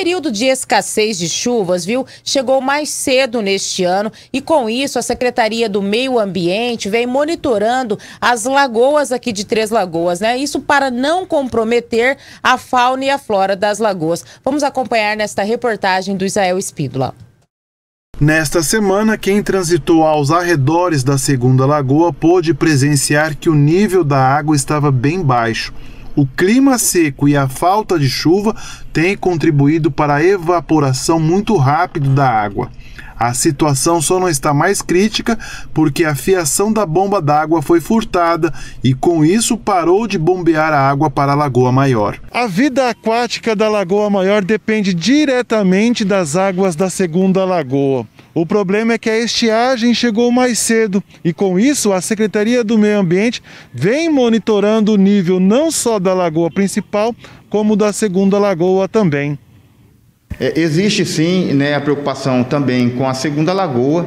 período de escassez de chuvas, viu, chegou mais cedo neste ano e com isso a Secretaria do Meio Ambiente vem monitorando as lagoas aqui de Três Lagoas, né? Isso para não comprometer a fauna e a flora das lagoas. Vamos acompanhar nesta reportagem do Isael Espíndola. Nesta semana, quem transitou aos arredores da Segunda Lagoa pôde presenciar que o nível da água estava bem baixo. O clima seco e a falta de chuva têm contribuído para a evaporação muito rápida da água. A situação só não está mais crítica porque a fiação da bomba d'água foi furtada e com isso parou de bombear a água para a Lagoa Maior. A vida aquática da Lagoa Maior depende diretamente das águas da Segunda Lagoa. O problema é que a estiagem chegou mais cedo e com isso a Secretaria do Meio Ambiente vem monitorando o nível não só da Lagoa Principal, como da Segunda Lagoa também. Existe sim, né, a preocupação também com a Segunda Lagoa,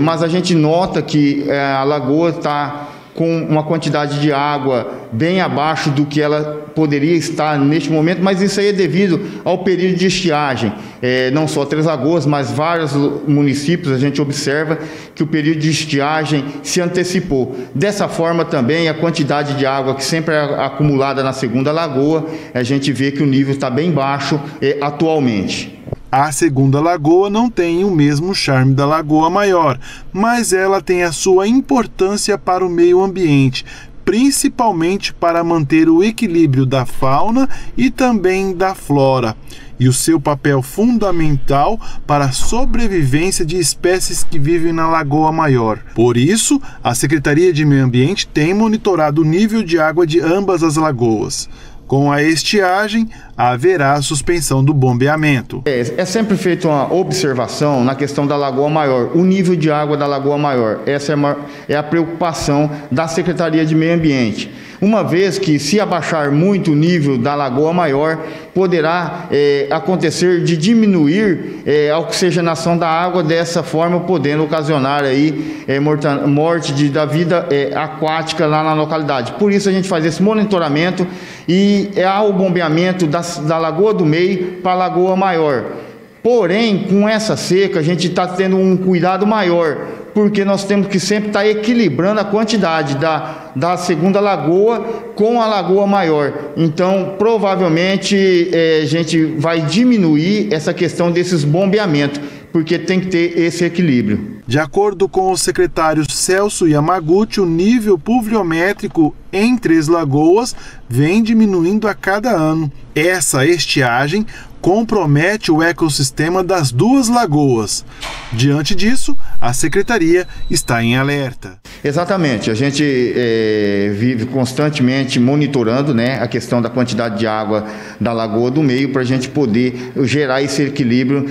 mas a gente nota que a lagoa está com uma quantidade de água bem abaixo do que ela poderia estar neste momento, mas isso aí é devido ao período de estiagem. Não só Três Lagoas, mas vários municípios a gente observa que o período de estiagem se antecipou. Dessa forma também a quantidade de água que sempre é acumulada na Segunda Lagoa, a gente vê que o nível está bem baixo atualmente. A Segunda Lagoa não tem o mesmo charme da Lagoa Maior, mas ela tem a sua importância para o meio ambiente, principalmente para manter o equilíbrio da fauna e também da flora, e o seu papel fundamental para a sobrevivência de espécies que vivem na Lagoa Maior. Por isso, a Secretaria de Meio Ambiente tem monitorado o nível de água de ambas as lagoas. Com a estiagem, haverá a suspensão do bombeamento. É sempre feita uma observação na questão da Lagoa Maior, o nível de água da Lagoa Maior. Essa é a preocupação da Secretaria de Meio Ambiente. Uma vez que se abaixar muito o nível da Lagoa Maior, poderá acontecer de diminuir a oxigenação da água, dessa forma podendo ocasionar aí, morte da vida aquática lá na localidade. Por isso a gente faz esse monitoramento e há o bombeamento da Lagoa do Meio para a Lagoa Maior. Porém, com essa seca, a gente está tendo um cuidado maior, porque nós temos que sempre estar equilibrando a quantidade da Segunda Lagoa com a Lagoa Maior. Então, provavelmente, a gente vai diminuir essa questão desses bombeamentos, porque tem que ter esse equilíbrio. De acordo com o secretário Celso Yamaguchi, o nível pluviométrico em Três Lagoas vem diminuindo a cada ano. Essa estiagem compromete o ecossistema das duas lagoas. Diante disso, a Secretaria está em alerta. Exatamente, a gente vive constantemente monitorando, né, a questão da quantidade de água da Lagoa do Meio para a gente poder gerar esse equilíbrio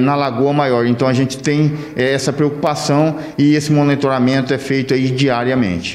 na Lagoa Maior. Então a gente tem essa preocupação e esse monitoramento é feito aí diariamente.